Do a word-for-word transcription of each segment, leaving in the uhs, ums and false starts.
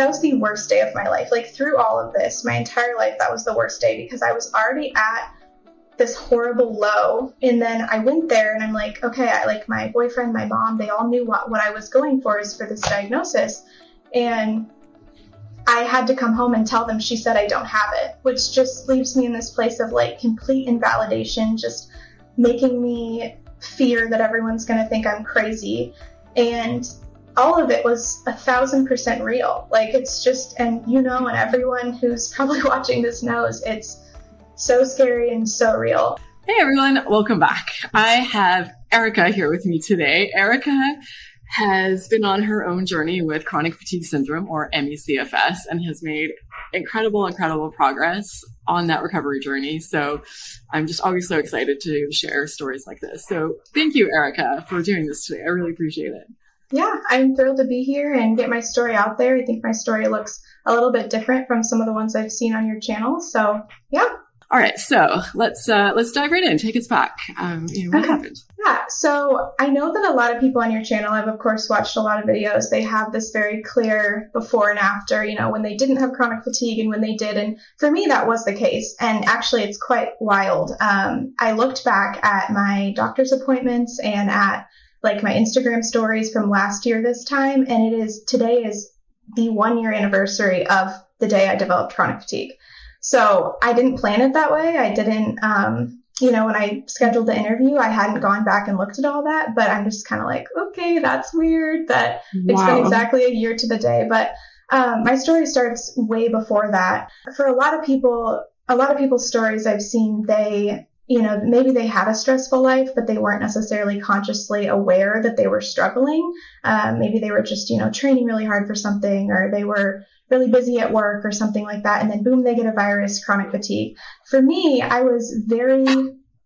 that was the worst day of my life. Like through all of this, my entire life, that was the worst day because I was already at this horrible low. And then I went there and I'm like, okay, I like my boyfriend, my mom, they all knew what, what I was going for is for this diagnosis. And I had to come home and tell them, she said, I don't have it, which just leaves me in this place of like complete invalidation, just making me fear that everyone's going to think I'm crazy. And all of it was a thousand percent real. Like it's just, and you know, and everyone who's probably watching this knows it's so scary and so real. Hey everyone, welcome back. I have Erica here with me today. Erica has been on her own journey with chronic fatigue syndrome, or M E C F S, and has made incredible, incredible progress on that recovery journey. So I'm just always so excited to share stories like this. So thank you, Erica, for doing this today. I really appreciate it. Yeah, I'm thrilled to be here and get my story out there. I think my story looks a little bit different from some of the ones I've seen on your channel. So yeah. All right, so let's uh, let's dive right in. Take us back. Um, you know, what okay. happened? Yeah, so I know that a lot of people on your channel, I've of course watched a lot of videos. They have this very clear before and after, you know, when they didn't have chronic fatigue and when they did. And for me, that was the case. And actually, it's quite wild. Um, I looked back at my doctor's appointments and at like my Instagram stories from last year this time, and it is today is the one year anniversary of the day I developed chronic fatigue. So I didn't plan it that way. I didn't, um, you know, when I scheduled the interview, I hadn't gone back and looked at all that, but I'm just kind of like, okay, that's weird that wow. It's been exactly a year to the day. But um, my story starts way before that. For a lot of people, a lot of people's stories I've seen, they, you know, maybe they had a stressful life, but they weren't necessarily consciously aware that they were struggling. Um, maybe they were just, you know, training really hard for something, or they were really busy at work or something like that. And then boom, they get a virus, chronic fatigue. For me, I was very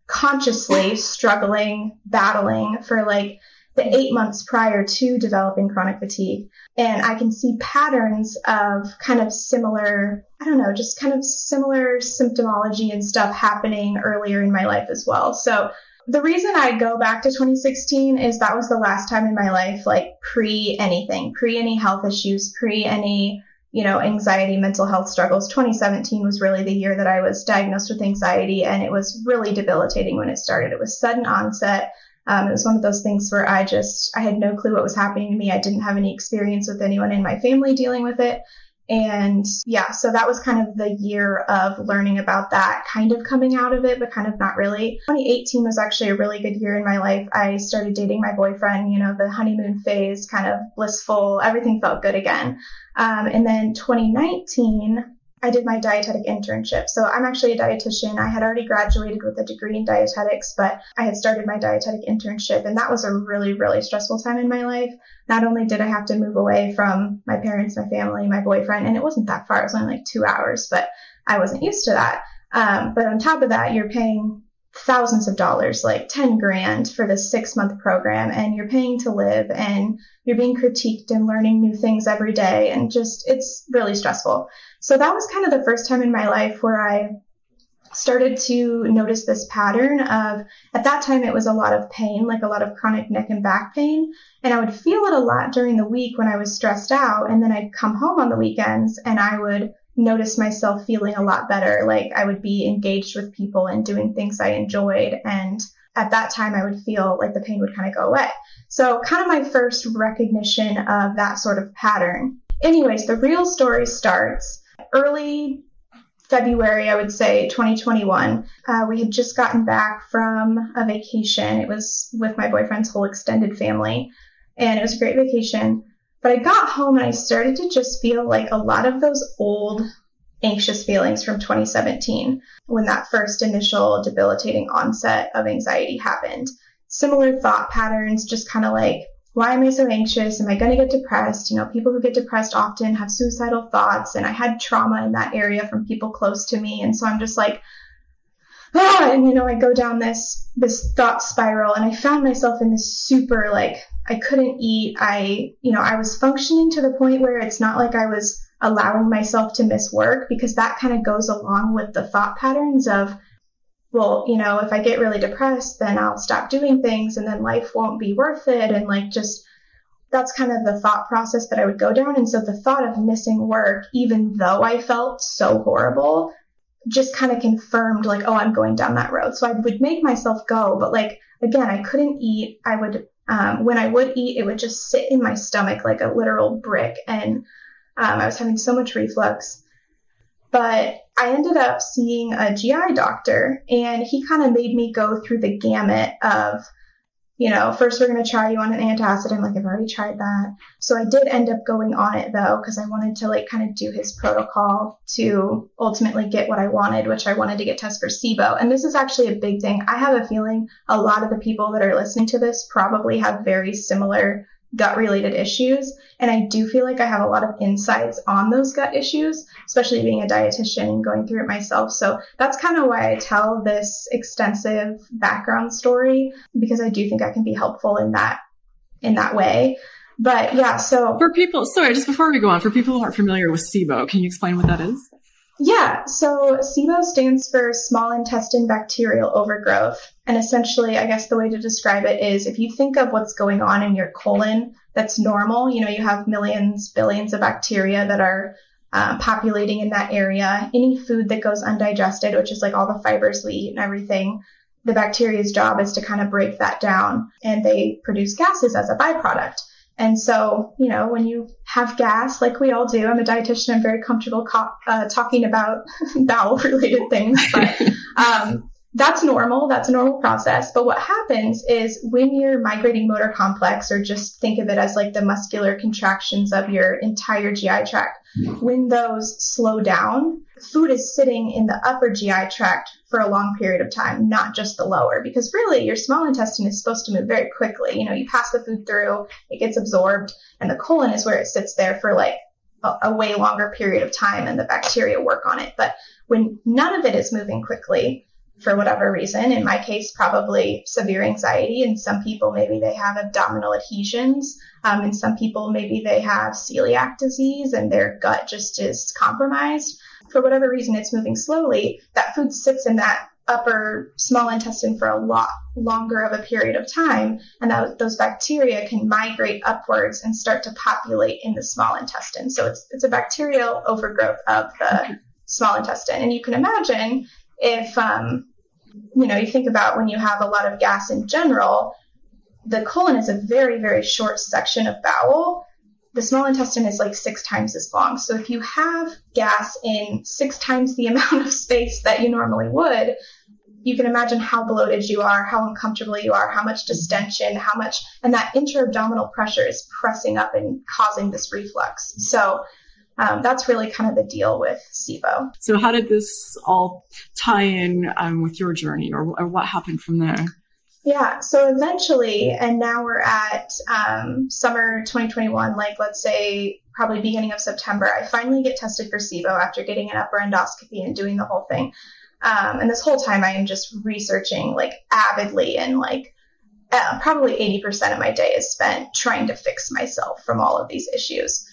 consciously struggling, battling for like the eight months prior to developing chronic fatigue. And I can see patterns of kind of similar, I don't know, just kind of similar symptomology and stuff happening earlier in my life as well. So the reason I go back to twenty sixteen is that was the last time in my life, like pre anything, pre any health issues, pre any, you know, anxiety, mental health struggles. twenty seventeen was really the year that I was diagnosed with anxiety, and it was really debilitating when it started. It was sudden onset. Um, it was one of those things where I just, I had no clue what was happening to me. I didn't have any experience with anyone in my family dealing with it. And yeah, so that was kind of the year of learning about that, kind of coming out of it, but kind of not really. twenty eighteen was actually a really good year in my life. I started dating my boyfriend, you know, the honeymoon phase, kind of blissful, everything felt good again. Um, and then twenty nineteen, I did my dietetic internship. So I'm actually a dietitian. I had already graduated with a degree in dietetics, but I had started my dietetic internship. And that was a really, really stressful time in my life. Not only did I have to move away from my parents, my family, my boyfriend, and it wasn't that far. It was only like two hours, but I wasn't used to that. Um, but on top of that, you're paying thousands of dollars, like ten grand for this six month program, and you're paying to live, and you're being critiqued and learning new things every day. And just, it's really stressful. So that was kind of the first time in my life where I started to notice this pattern of, at that time, it was a lot of pain, like a lot of chronic neck and back pain. And I would feel it a lot during the week when I was stressed out. And then I'd come home on the weekends and I would notice myself feeling a lot better. Like I would be engaged with people and doing things I enjoyed. And at that time, I would feel like the pain would kind of go away. So kind of my first recognition of that sort of pattern. Anyways, the real story starts early February, I would say, twenty twenty-one. Uh, we had just gotten back from a vacation. It was with my boyfriend's whole extended family, and it was a great vacation. But I got home and I started to just feel like a lot of those old anxious feelings from twenty seventeen, when that first initial debilitating onset of anxiety happened. Similar thought patterns, just kind of like, why am I so anxious? Am I going to get depressed? You know, people who get depressed often have suicidal thoughts. And I had trauma in that area from people close to me. And so I'm just like, ah, and, you know, I go down this, this thought spiral, and I found myself in this super, like, I couldn't eat. I, you know, I was functioning to the point where it's not like I was allowing myself to miss work, because that kind of goes along with the thought patterns of, well, you know, if I get really depressed, then I'll stop doing things and then life won't be worth it. And like, just that's kind of the thought process that I would go down. And so the thought of missing work, even though I felt so horrible, just kind of confirmed like, oh, I'm going down that road. So I would make myself go, but like, again, I couldn't eat. I would, um, when I would eat, it would just sit in my stomach like a literal brick. And, um, I was having so much reflux, but I ended up seeing a G I doctor, and he kind of made me go through the gamut of, you know, first we're going to try you on an antacid. I'm like, I've already tried that. So I did end up going on it though, because I wanted to like kind of do his protocol to ultimately get what I wanted, which I wanted to get tests for SIBO. And this is actually a big thing. I have a feeling a lot of the people that are listening to this probably have very similar gut related issues. And I do feel like I have a lot of insights on those gut issues, especially being a dietitian and going through it myself. So that's kind of why I tell this extensive background story, because I do think I can be helpful in that, in that way. But yeah, so for people, sorry, just before we go on, for people who aren't familiar with SIBO, can you explain what that is? Yeah. So SIBO stands for small intestine bacterial overgrowth. And essentially, I guess the way to describe it is if you think of what's going on in your colon, that's normal. You know, you have millions, billions of bacteria that are uh, populating in that area. Any food that goes undigested, which is like all the fibers we eat and everything, the bacteria's job is to kind of break that down, and they produce gases as a byproduct. And so, you know, when you have gas, like we all do, I'm a dietitian, I'm very comfortable co- uh, talking about bowel related things, but um, that's normal. That's a normal process. But what happens is when your migrating motor complex, or just think of it as like the muscular contractions of your entire G I tract, when those slow down, food is sitting in the upper G I tract for a long period of time, not just the lower, because really your small intestine is supposed to move very quickly. You know, you pass the food through, it gets absorbed, and the colon is where it sits there for like a, a way longer period of time, and the bacteria work on it. But when none of it is moving quickly, for whatever reason, in my case, probably severe anxiety. And some people, maybe they have abdominal adhesions. Um, and some people, maybe they have celiac disease and their gut just is compromised. For whatever reason, it's moving slowly. That food sits in that upper small intestine for a lot longer of a period of time. And that, those bacteria can migrate upwards and start to populate in the small intestine. So it's, it's a bacterial overgrowth of the small intestine. And you can imagine if, um, you know, you think about when you have a lot of gas in general, the colon is a very, very short section of bowel. The small intestine is like six times as long. So if you have gas in six times the amount of space that you normally would, you can imagine how bloated you are, how uncomfortable you are, how much distension, how much, and that intra-abdominal pressure is pressing up and causing this reflux. So Um, that's really kind of the deal with SIBO. So how did this all tie in um, with your journey, or, or what happened from there? Yeah, so eventually, and now we're at um, summer twenty twenty-one, like let's say probably beginning of September, I finally get tested for SIBO after getting an upper endoscopy and doing the whole thing. Um, and this whole time I am just researching like avidly, and like uh, probably eighty percent of my day is spent trying to fix myself from all of these issues.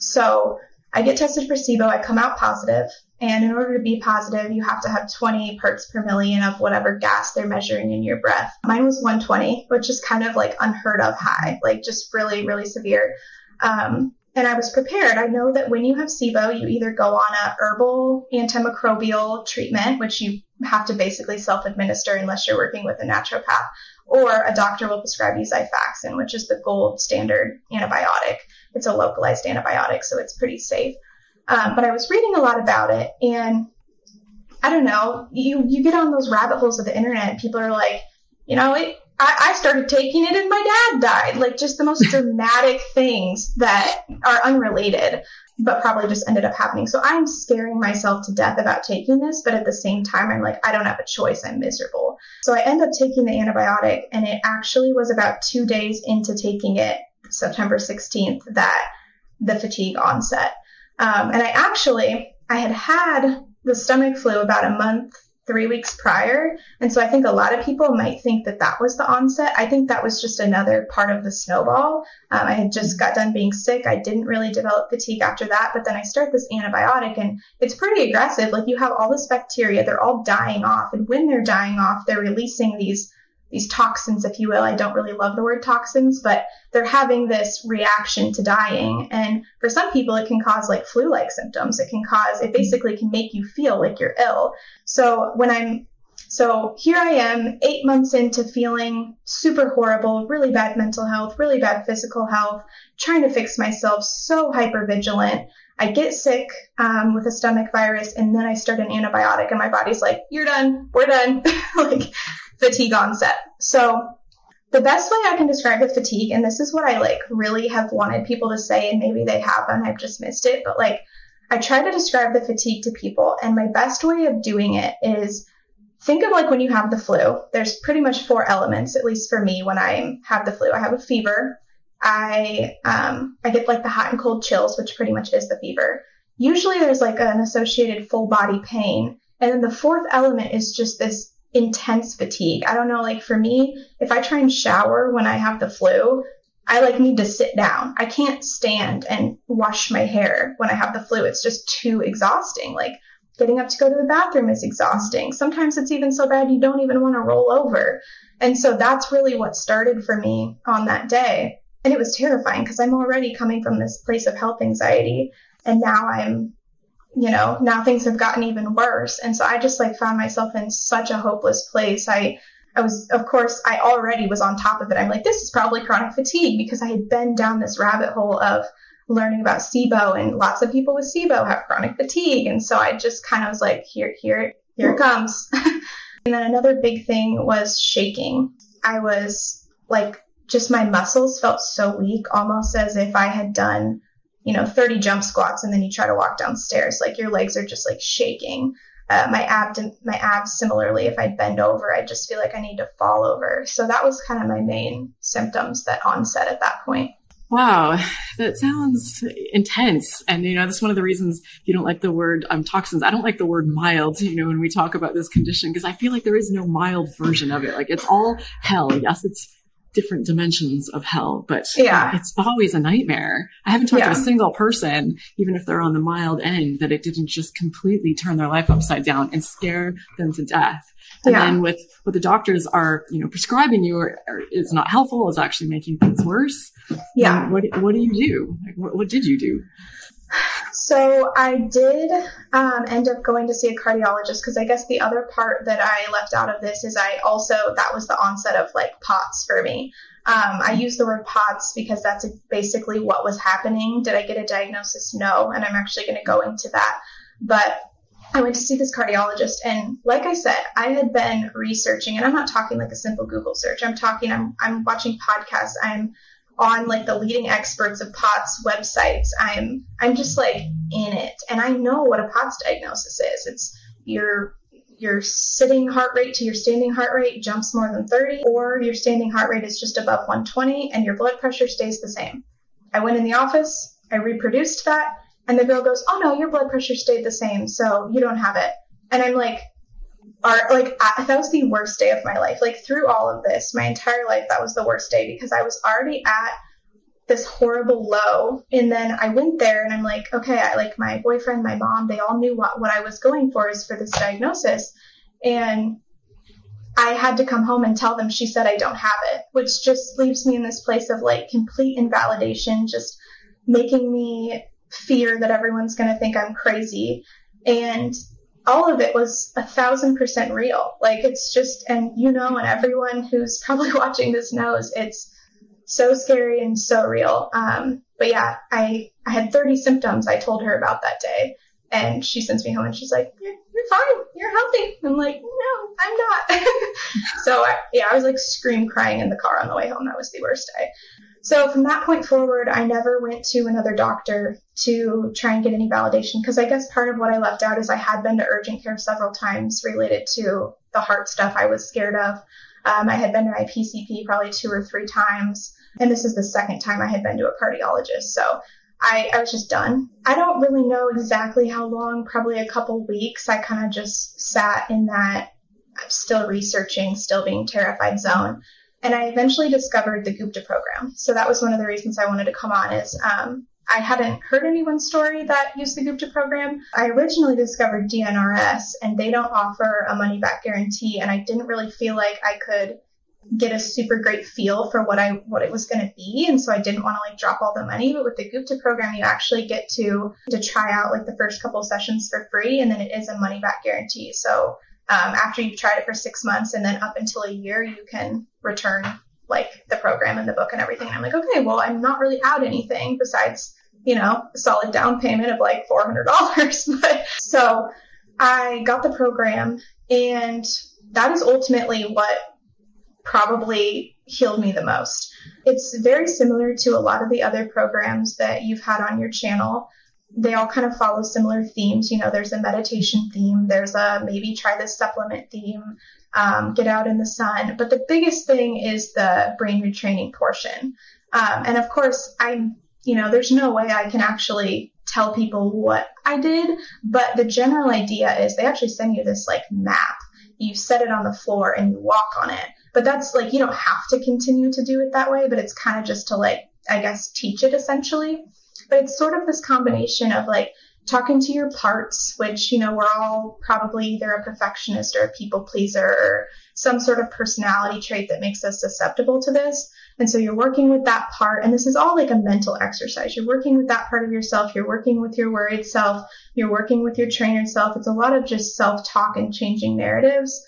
So I get tested for SIBO, I come out positive, and in order to be positive, you have to have twenty parts per million of whatever gas they're measuring in your breath. Mine was one twenty, which is kind of like unheard of high, like just really, really severe. Um, and I was prepared. I know that when you have SIBO, you either go on a herbal antimicrobial treatment, which you have to basically self-administer unless you're working with a naturopath, or a doctor will prescribe you Xifaxan, which is the gold standard antibiotic. It's a localized antibiotic, so it's pretty safe. Um, but I was reading a lot about it, and I don't know, you, you get on those rabbit holes of the internet, and people are like, you know, it, I, I started taking it and my dad died. Like just the most dramatic things that are unrelated, but probably just ended up happening. So I'm scaring myself to death about taking this, but at the same time, I'm like, I don't have a choice. I'm miserable. So I end up taking the antibiotic, and it actually was about two days into taking it, September sixteenth, that the fatigue onset. Um, and I actually, I had had the stomach flu about a month, three weeks prior. And so I think a lot of people might think that that was the onset. I think that was just another part of the snowball. Um, I had just got done being sick. I didn't really develop fatigue after that, but then I start this antibiotic, and it's pretty aggressive. Like you have all this bacteria, they're all dying off. And when they're dying off, they're releasing these these toxins, if you will. I don't really love the word toxins, but they're having this reaction to dying. And for some people, it can cause like flu-like symptoms. It can cause, it basically can make you feel like you're ill. So when I'm, so here I am eight months into feeling super horrible, really bad mental health, really bad physical health, trying to fix myself, so hypervigilant. I get sick um, with a stomach virus, and then I start an antibiotic, and my body's like, you're done, we're done, like fatigue onset. So the best way I can describe the fatigue, and this is what I like really have wanted people to say, and maybe they haven't, I've just missed it, but like I try to describe the fatigue to people, and my best way of doing it is think of like when you have the flu. There's pretty much four elements, at least for me when I have the flu. I have a fever. I, um, I get like the hot and cold chills, which pretty much is the fever. Usually there's like an associated full body pain. And then the fourth element is just this intense fatigue. I don't know, like for me, if I try and shower when I have the flu, I like need to sit down. I can't stand and wash my hair when I have the flu. It's just too exhausting. Like getting up to go to the bathroom is exhausting. Sometimes it's even so bad you don't even want to roll over. And so that's really what started for me on that day. And it was terrifying because I'm already coming from this place of health anxiety. And now I'm, you know, now things have gotten even worse. And so I just like found myself in such a hopeless place. I, I was, of course, I already was on top of it. I'm like, this is probably chronic fatigue because I had been down this rabbit hole of learning about SIBO, and lots of people with SIBO have chronic fatigue. And so I just kind of was like, here, here, here it comes. And then another big thing was shaking. I was like, just my muscles felt so weak, almost as if I had done, you know, thirty jump squats and then you try to walk downstairs. Like your legs are just like shaking. Uh, my abd- my abs, similarly, if I bend over, I just feel like I need to fall over. So that was kind of my main symptoms that onset at that point. Wow, that sounds intense. And, you know, that's one of the reasons you don't like the word um, toxins. I don't like the word mild, you know, when we talk about this condition, because I feel like there is no mild version of it. Like it's all hell. Yes, it's different dimensions of hell, but yeah, it's always a nightmare. I haven't talked yeah. to a single person, even if they're on the mild end, that it didn't just completely turn their life upside down and scare them to death. And yeah. then with what the doctors are, you know, prescribing you are, are, is not helpful. It's actually making things worse. Yeah. Um, what What do you do? Like, what, what did you do? So I did um, end up going to see a cardiologist, because I guess the other part that I left out of this is I also, that was the onset of like POTS for me. Um, I use the word POTS because that's basically what was happening. Did I get a diagnosis? No. And I'm actually going to go into that. But I went to see this cardiologist, and like I said, I had been researching, and I'm not talking like a simple Google search. I'm talking, I'm, I'm watching podcasts. I'm on like the leading experts of POTS websites. I'm, I'm just like in it. And I know what a POTS diagnosis is. It's your, your sitting heart rate to your standing heart rate jumps more than thirty, or your standing heart rate is just above one twenty and your blood pressure stays the same. I went in the office, I reproduced that. And the girl goes, oh no, your blood pressure stayed the same, so you don't have it. And I'm like, are like, I, that was the worst day of my life. Like through all of this, my entire life, that was the worst day, because I was already at this horrible low. And then I went there and I'm like, okay, I like my boyfriend, my mom, they all knew what, what I was going for is for this diagnosis. And I had to come home and tell them, she said, I don't have it, which just leaves me in this place of like complete invalidation, just making me fear that everyone's going to think I'm crazy. And all of it was a thousand percent real. Like it's just, and you know, and everyone who's probably watching this knows it's so scary and so real. Um, but yeah, I, I had thirty symptoms. I told her about that day, and she sends me home and she's like, you're, you're fine. You're healthy. I'm like, no, I'm not. So I, yeah, I was like scream crying in the car on the way home. That was the worst day. So from that point forward, I never went to another doctor to try and get any validation, because I guess part of what I left out is I had been to urgent care several times related to the heart stuff I was scared of. Um, I had been to my P C P probably two or three times, and this is the second time I had been to a cardiologist. So I, I was just done. I don't really know exactly how long, probably a couple weeks. I kind of just sat in that still researching, still being terrified zone. And I eventually discovered the Gupta program. So that was one of the reasons I wanted to come on is um, I hadn't heard anyone's story that used the Gupta program. I originally discovered D N R S, and they don't offer a money back guarantee. And I didn't really feel like I could get a super great feel for what I what it was going to be, and so I didn't want to like drop all the money. But with the Gupta program, you actually get to to try out like the first couple of sessions for free, and then it is a money back guarantee. So um, after you've tried it for six months and then up until a year, you can return like the program and the book and everything. And I'm like, okay, well, I'm not really out anything besides, you know, a solid down payment of like four hundred dollars. But so I got the program, and that is ultimately what probably healed me the most. It's very similar to a lot of the other programs that you've had on your channel. They all kind of follow similar themes. You know, there's a meditation theme. There's a maybe try this supplement theme, um, get out in the sun. But the biggest thing is the brain retraining portion. Um, and of course, I'm, you know, there's no way I can actually tell people what I did. But the general idea is they actually send you this like map. You set it on the floor and you walk on it. But that's like, you don't have to continue to do it that way, but it's kind of just to like, I guess, teach it essentially. But it's sort of this combination of like talking to your parts, which, you know, we're all probably either a perfectionist or a people pleaser or some sort of personality trait that makes us susceptible to this. And so you're working with that part. And this is all like a mental exercise. You're working with that part of yourself. You're working with your worried self. You're working with your trainer self. It's a lot of just self-talk and changing narratives.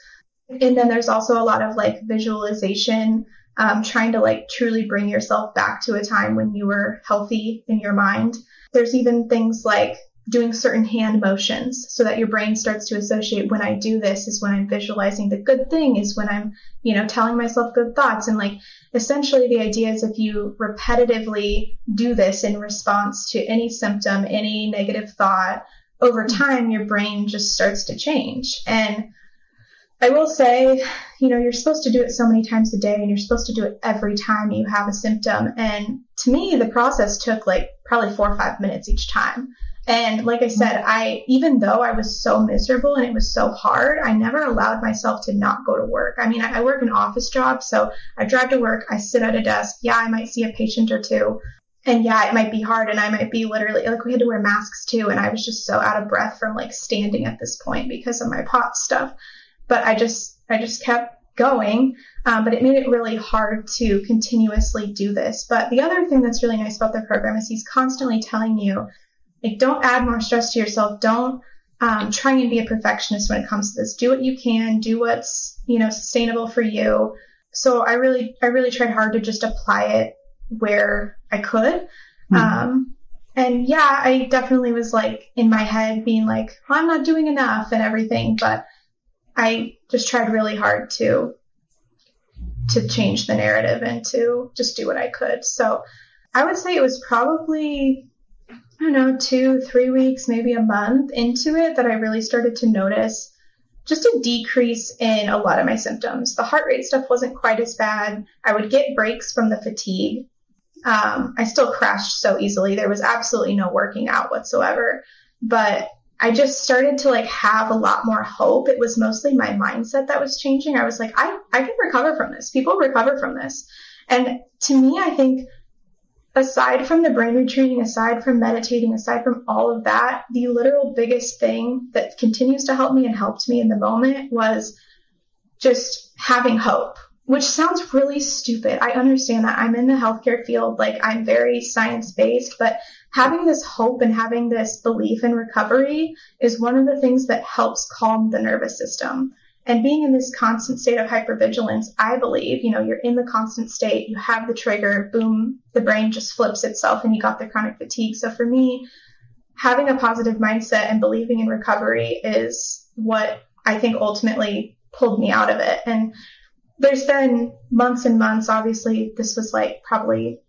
And then there's also a lot of like visualization, um, trying to like truly bring yourself back to a time when you were healthy in your mind. There's even things like doing certain hand motions so that your brain starts to associate when I do this is when I'm visualizing the good thing, is when I'm, you know, telling myself good thoughts. And like essentially the idea is if you repetitively do this in response to any symptom, any negative thought, over time, your brain just starts to change. And I will say, you know, you're supposed to do it so many times a day, and you're supposed to do it every time you have a symptom. And to me, the process took like probably four or five minutes each time. And like I said, I, even though I was so miserable and it was so hard, I never allowed myself to not go to work. I mean, I, I work an office job, so I drive to work, I sit at a desk. Yeah, I might see a patient or two. And yeah, it might be hard, and I might be literally like, we had to wear masks too. And I was just so out of breath from like standing at this point because of my P O T S stuff. But I just, I just kept going. Um, but it made it really hard to continuously do this. But the other thing that's really nice about the program is he's constantly telling you, like, don't add more stress to yourself. Don't um, try and be a perfectionist when it comes to this. Do what you can. Do what's, you know, sustainable for you. So I really, I really tried hard to just apply it where I could. Mm-hmm. Um, and yeah, I definitely was like in my head being like, well, I'm not doing enough and everything, but I just tried really hard to to change the narrative and to just do what I could. So I would say it was probably, I don't know, two, three weeks, maybe a month into it that I really started to notice just a decrease in a lot of my symptoms. The heart rate stuff wasn't quite as bad. I would get breaks from the fatigue. Um, I still crashed so easily. There was absolutely no working out whatsoever. But I just started to like have a lot more hope. It was mostly my mindset that was changing. I was like, I, I can recover from this. People recover from this. And to me, I think aside from the brain retraining, aside from meditating, aside from all of that, the literal biggest thing that continues to help me and helped me in the moment was just having hope, which sounds really stupid. I understand that I'm in the healthcare field. Like, I'm very science-based, but having this hope and having this belief in recovery is one of the things that helps calm the nervous system. And being in this constant state of hypervigilance, I believe, you know, you're in the constant state, you have the trigger, boom, the brain just flips itself and you got the chronic fatigue. So for me, having a positive mindset and believing in recovery is what I think ultimately pulled me out of it. And there's been months and months, obviously, this was like probably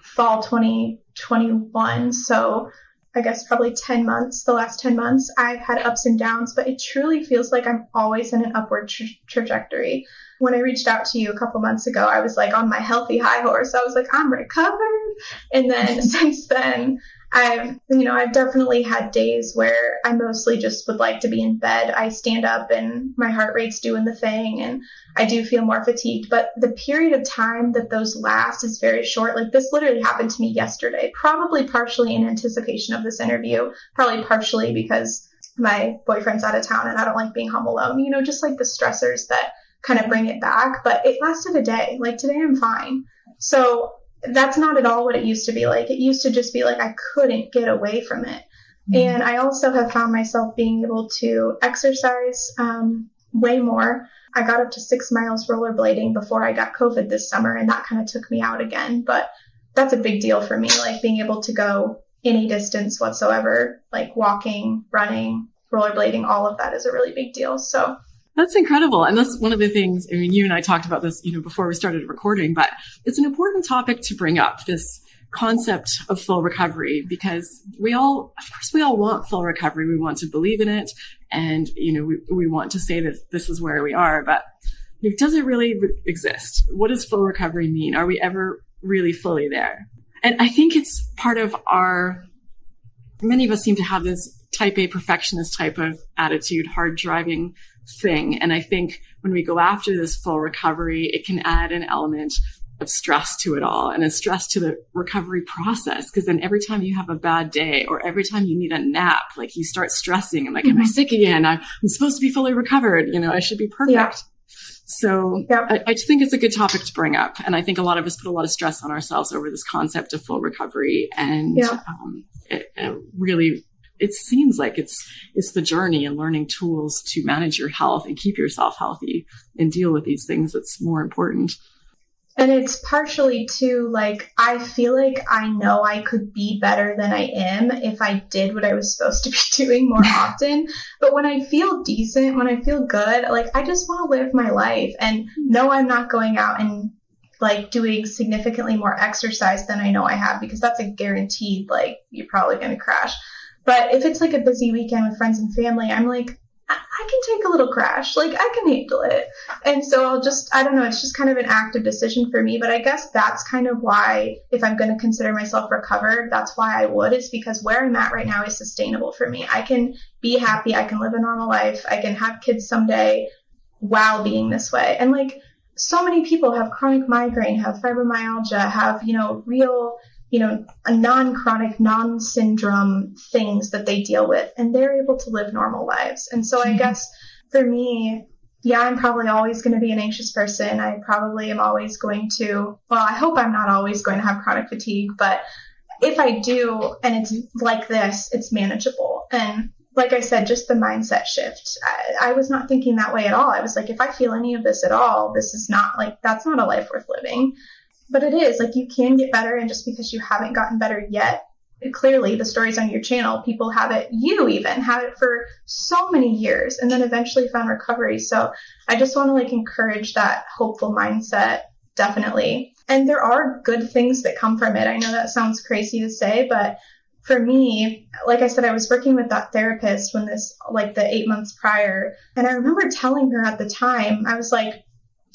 fall twenty twenty-one. So I guess probably ten months, the last ten months, I've had ups and downs, but it truly feels like I'm always in an upward tra- trajectory. When I reached out to you a couple months ago, I was like on my healthy high horse. I was like, I'm recovered. And then since then, I've, you know, I've definitely had days where I mostly just would like to be in bed. I stand up and my heart rate's doing the thing and I do feel more fatigued. But the period of time that those last is very short. Like, this literally happened to me yesterday, probably partially in anticipation of this interview, probably partially because my boyfriend's out of town and I don't like being home alone. You know, just like the stressors that kind of bring it back. But it lasted a day. Like today I'm fine. So that's not at all what it used to be like. It used to just be like I couldn't get away from it. Mm-hmm. And I also have found myself being able to exercise um, way more. I got up to six miles rollerblading before I got COVID this summer, and that kind of took me out again. But that's a big deal for me, like being able to go any distance whatsoever, like walking, running, rollerblading, all of that is a really big deal. So that's incredible. And that's one of the things, I mean, you and I talked about this, you know, before we started recording, but it's an important topic to bring up, this concept of full recovery, because we all, of course, we all want full recovery. We want to believe in it. And, you know, we, we want to say that this is where we are, but does it really exist? What does full recovery mean? Are we ever really fully there? And I think it's part of our, many of us seem to have this type A perfectionist type of attitude, hard driving thing. And I think when we go after this full recovery, it can add an element of stress to it all and a stress to the recovery process. Because then every time you have a bad day or every time you need a nap, like you start stressing and like, mm-hmm. am I sick again? I'm, I'm supposed to be fully recovered. You know, I should be perfect. Yeah. So yeah. I, I think it's a good topic to bring up. And I think a lot of us put a lot of stress on ourselves over this concept of full recovery. And yeah. um, it, it really, it seems like it's it's the journey and learning tools to manage your health and keep yourself healthy and deal with these things that's more important. And it's partially too, like, I feel like I know I could be better than I am if I did what I was supposed to be doing more often. But when I feel decent, when I feel good, like, I just want to live my life and know I'm not going out and, like, doing significantly more exercise than I know I have, because that's a guaranteed, like, you're probably going to crash. But if it's, like, a busy weekend with friends and family, I'm like, I can take a little crash, like I can handle it. And so I'll just, I don't know, it's just kind of an active decision for me. But I guess that's kind of why, if I'm going to consider myself recovered, that's why I would, is because where I'm at right now is sustainable for me. I can be happy. I can live a normal life. I can have kids someday while being this way. And like so many people have chronic migraine, have fibromyalgia, have, you know, real, you know, a non-chronic, non-syndrome things that they deal with, and they're able to live normal lives. And so I guess for me, yeah, I'm probably always going to be an anxious person. I probably am always going to, well, I hope I'm not always going to have chronic fatigue, but if I do, and it's like this, it's manageable. And like I said, just the mindset shift. I, I was not thinking that way at all. I was like, if I feel any of this at all, this is not like, that's not a life worth living. But it is, like, you can get better. And just because you haven't gotten better yet, clearly the stories on your channel, people have it, you even had it for so many years and then eventually found recovery. So I just want to like encourage that hopeful mindset, definitely. And there are good things that come from it. I know that sounds crazy to say, but for me, like I said, I was working with that therapist when this, like the eight months prior. And I remember telling her at the time, I was like,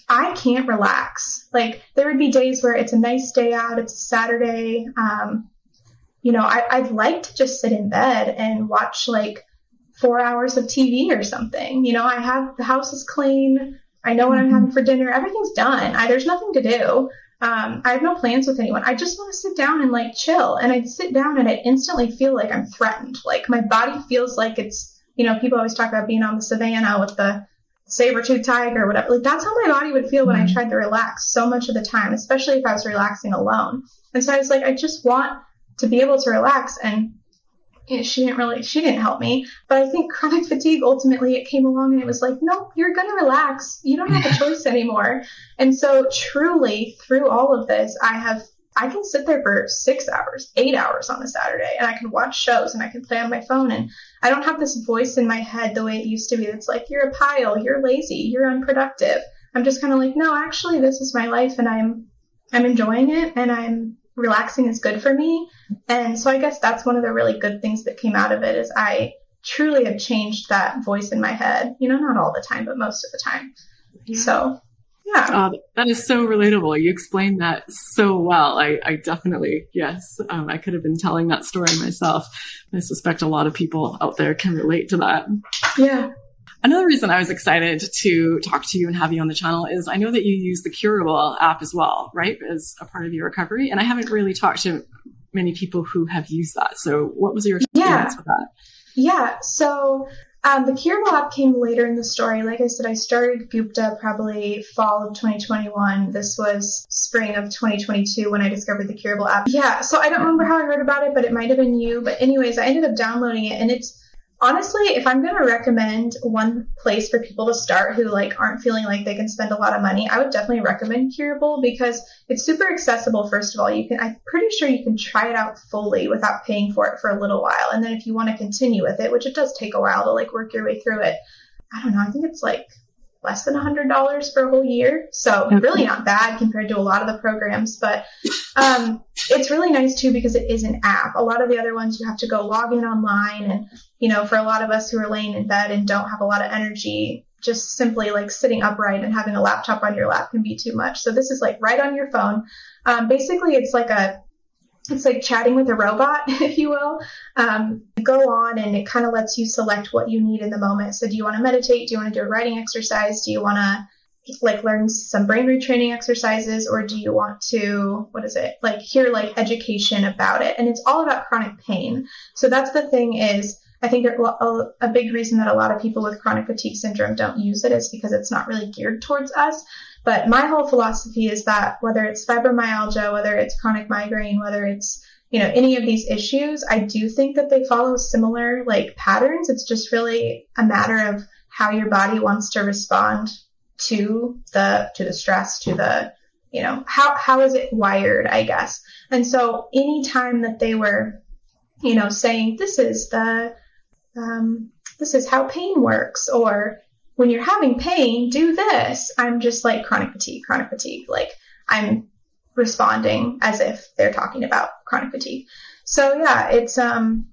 I can't relax. Like there would be days where it's a nice day out. It's a Saturday. Um, you know, I, I'd like to just sit in bed and watch like four hours of T V or something. You know, I have, the house is clean. I know what I'm having for dinner. Everything's done. I, there's nothing to do. Um, I have no plans with anyone. I just want to sit down and like chill. And I'd sit down and I instantly feel like I'm threatened. Like my body feels like it's, you know, people always talk about being on the savannah with the saber-tooth tiger or whatever. Like that's how my body would feel when I tried to relax so much of the time, especially if I was relaxing alone. And so I was like, I just want to be able to relax. And you know, she didn't really, she didn't help me, but I think chronic fatigue, ultimately it came along and it was like, nope, you're going to relax. You don't have a choice anymore. And so truly through all of this, I have, I can sit there for six hours, eight hours on a Saturday, and I can watch shows and I can play on my phone. And I don't have this voice in my head the way it used to be. That's like, you're a pile, you're lazy, you're unproductive. I'm just kind of like, no, actually this is my life and I'm, I'm enjoying it and I'm relaxing is good for me. And so I guess that's one of the really good things that came out of it, is I truly have changed that voice in my head, you know, not all the time, but most of the time. Yeah. So yeah. Uh, that is so relatable. You explained that so well. I, I definitely, yes, um, I could have been telling that story myself. I suspect a lot of people out there can relate to that. Yeah. Another reason I was excited to talk to you and have you on the channel is I know that you use the Curable app as well, right, as a part of your recovery. And I haven't really talked to many people who have used that. So what was your experience yeah. with that? Yeah. So Um, the Curable app came later in the story. Like I said, I started Gupta probably fall of twenty twenty-one. This was spring of twenty twenty-two when I discovered the Curable app. Yeah, so I don't remember how I heard about it, but it might have been you. But anyways, I ended up downloading it, and it's honestly, if I'm going to recommend one place for people to start who like aren't feeling like they can spend a lot of money, I would definitely recommend Curable because it's super accessible. First of all, you can, I'm pretty sure you can try it out fully without paying for it for a little while. And then if you want to continue with it, which it does take a while to like work your way through it, I don't know, I think it's like less than one hundred dollars for a whole year. So really not bad compared to a lot of the programs, but um, it's really nice too, because it is an app. A lot of the other ones you have to go log in online. And, you know, for a lot of us who are laying in bed and don't have a lot of energy, just simply like sitting upright and having a laptop on your lap can be too much. So this is like right on your phone. Um, basically it's like a, it's like chatting with a robot, if you will. Um, go on and it kind of lets you select what you need in the moment. So do you want to meditate? Do you want to do a writing exercise? Do you want to like learn some brain retraining exercises? Or do you want to, what is it? Like hear like education about it. And it's all about chronic pain. So that's the thing is, I think a big reason that a lot of people with chronic fatigue syndrome don't use it is because it's not really geared towards us. But my whole philosophy is that whether it's fibromyalgia, whether it's chronic migraine, whether it's, you know, any of these issues, I do think that they follow similar like patterns. It's just really a matter of how your body wants to respond to the, to the stress, to the, you know, how, how is it wired, I guess. And so anytime that they were, you know, saying this is the, Um, this is how pain works, or when you're having pain, do this. I'm just like chronic fatigue, chronic fatigue. Like I'm responding as if they're talking about chronic fatigue. So yeah, it's, um,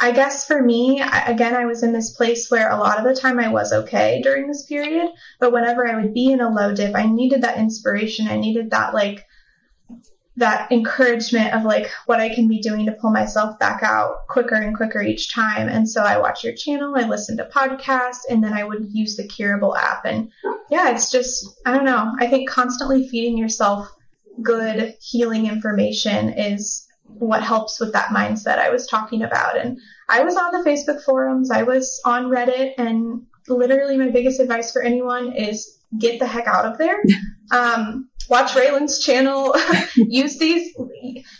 I guess for me, I, again, I was in this place where a lot of the time I was okay during this period, but whenever I would be in a low dip, I needed that inspiration. I needed that, like, that encouragement of like what I can be doing to pull myself back out quicker and quicker each time. And so I watch your channel, I listen to podcasts, and then I would use the Curable app. And yeah, it's just, I don't know. I think constantly feeding yourself good healing information is what helps with that mindset I was talking about. And I was on the Facebook forums, I was on Reddit, and literally my biggest advice for anyone is get the heck out of there. Um, watch Raylan's channel, use these,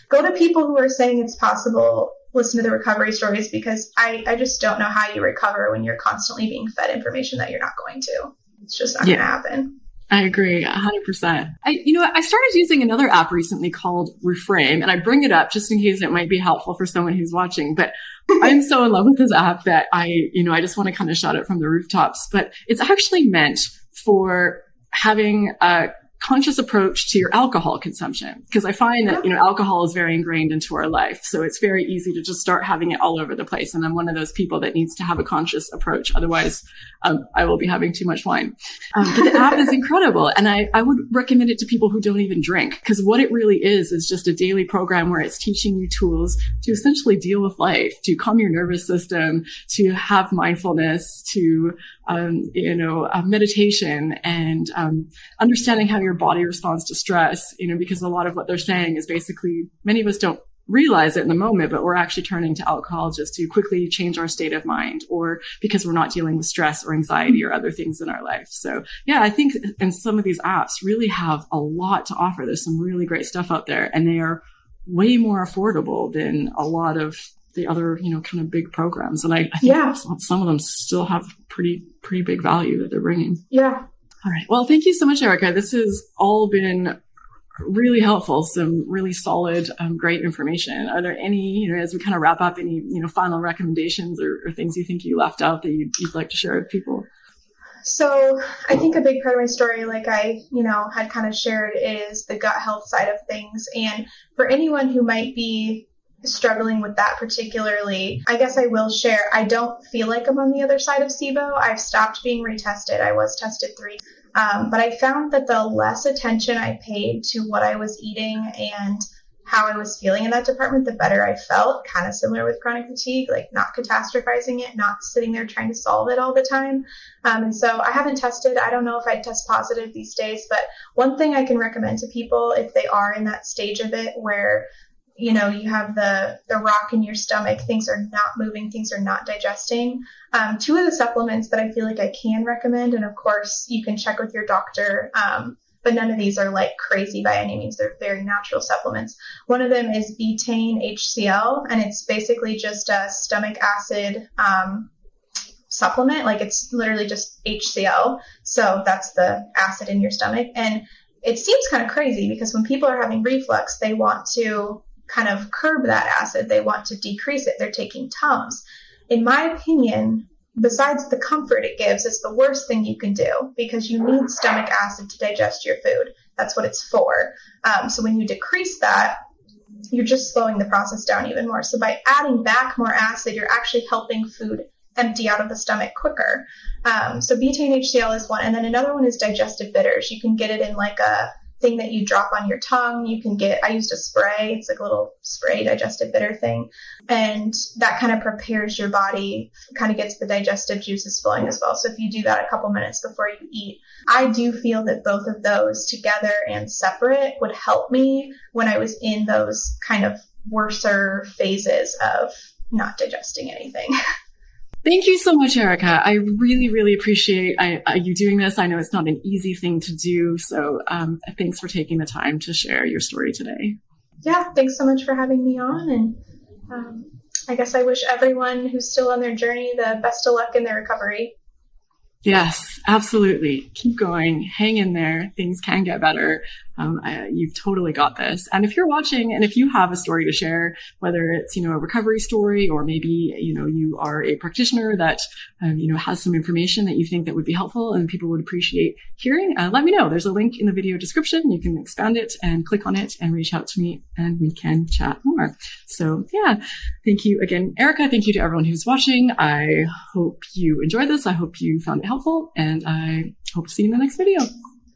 go to people who are saying it's possible, listen to the recovery stories, because I, I just don't know how you recover when you're constantly being fed information that you're not going to. It's just not yeah. going to happen. I agree one hundred percent. I, you know, I started using another app recently called Reframe, and I bring it up just in case it might be helpful for someone who's watching, but I'm so in love with this app that I, you know, I just want to kind of shout it from the rooftops, but it's actually meant for having a conscious approach to your alcohol consumption. Because I find that, you know, alcohol is very ingrained into our life. So it's very easy to just start having it all over the place. And I'm one of those people that needs to have a conscious approach. Otherwise, um, I will be having too much wine. Um, but the app is incredible. And I, I would recommend it to people who don't even drink. Because what it really is, is just a daily program where it's teaching you tools to essentially deal with life, to calm your nervous system, to have mindfulness, to, um, you know, uh, meditation, and um, understanding how your Your body responds to stress, you know, because a lot of what they're saying is basically many of us don't realize it in the moment, but we're actually turning to alcohol just to quickly change our state of mind, or because we're not dealing with stress or anxiety or other things in our life. So yeah, I think and some of these apps really have a lot to offer. There's some really great stuff out there, and they are way more affordable than a lot of the other, you know, kind of big programs. And I, I think yeah. some of them still have pretty, pretty big value that they're bringing. Yeah. All right. Well, thank you so much, Erica. This has all been really helpful. Some really solid, um, great information. Are there any, you know, as we kind of wrap up, any, you know, final recommendations or, or things you think you left out that you'd, you'd like to share with people? So I think a big part of my story, like I, you know, had kind of shared, is the gut health side of things. And for anyone who might be struggling with that particularly, I guess I will share, I don't feel like I'm on the other side of SIBO. I've stopped being retested. I was tested three, um, but I found that the less attention I paid to what I was eating and how I was feeling in that department, the better I felt. Kind of similar with chronic fatigue, like not catastrophizing it, not sitting there trying to solve it all the time. Um, and so I haven't tested. I don't know if I'd test positive these days, but one thing I can recommend to people if they are in that stage of it where you know, you have the, the rock in your stomach, things are not moving, things are not digesting. Um, two of the supplements that I feel like I can recommend, and of course you can check with your doctor, um, but none of these are like crazy by any means. They're very natural supplements. One of them is Betaine H C L, and it's basically just a stomach acid um, supplement. Like, it's literally just H C L. So that's the acid in your stomach. And it seems kind of crazy because when people are having reflux, they want to kind of curb that acid. They want to decrease it. They're taking Tums. In my opinion, besides the comfort it gives, it's the worst thing you can do because you need stomach acid to digest your food. That's what it's for. Um, so when you decrease that, you're just slowing the process down even more. So by adding back more acid, you're actually helping food empty out of the stomach quicker. Um, so Betaine H C L is one. And then another one is digestive bitters. You can get it in like a thing that you drop on your tongue. You can get, I used a spray. It's like a little spray digestive bitter thing. And that kind of prepares your body, kind of gets the digestive juices flowing as well. So if you do that a couple minutes before you eat, I do feel that both of those together and separate would help me when I was in those kind of worser phases of not digesting anything. Thank you so much, Erica. I really, really appreciate I, uh, you doing this. I know it's not an easy thing to do. So um, thanks for taking the time to share your story today. Yeah, thanks so much for having me on. And um, I guess I wish everyone who's still on their journey the best of luck in their recovery. Yes, absolutely. Keep going. Hang in there. Things can get better. Um, I, you've totally got this. And if you're watching and if you have a story to share, whether it's, you know, a recovery story, or maybe, you know, you are a practitioner that, um, you know, has some information that you think that would be helpful and people would appreciate hearing, uh, let me know. There's a link in the video description. You can expand it and click on it and reach out to me and we can chat more. So yeah, thank you again, Erica. Thank you to everyone who's watching. I hope you enjoyed this. I hope you found it helpful, and I hope to see you in the next video.